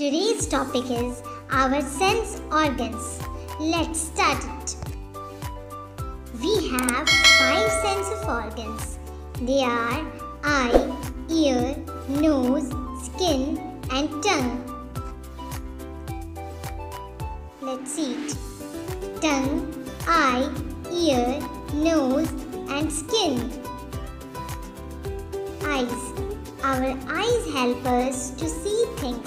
Today's topic is our sense organs. Let's start it. We have 5 sense of organs. They are eye, ear, nose, skin and tongue. Let's see it. Tongue, eye, ear, nose and skin. Eyes. Our eyes help us to see things.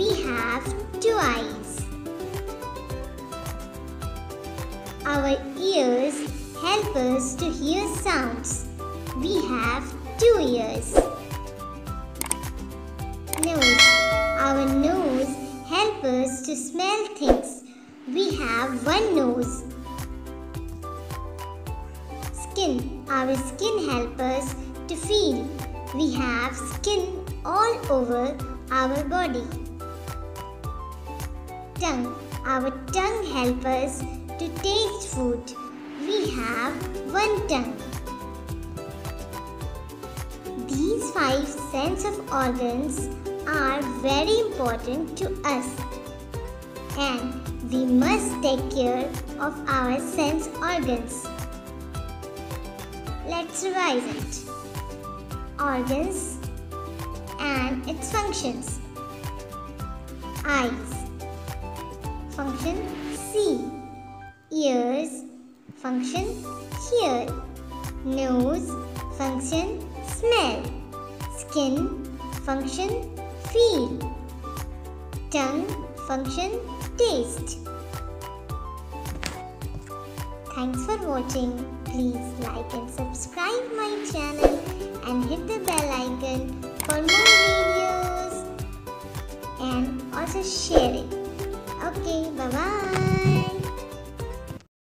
We have 2 eyes. Our ears help us to hear sounds. We have 2 ears. Nose. Our nose helps us to smell things. We have 1 nose. Skin. Our skin helps us to feel. We have skin all over our body. Tongue. Our tongue helps us to taste food. We have 1 tongue. These 5 sense of organs are very important to us, and we must take care of our sense organs. Let's revise it. Organs and its functions. Eyes, function see. Ears, function hear. Nose, function smell. Skin, function feel. Tongue, function taste. Thanks for watching. Please like and subscribe my channel and hit the bell icon for more videos, and also share it. Okay, bye-bye.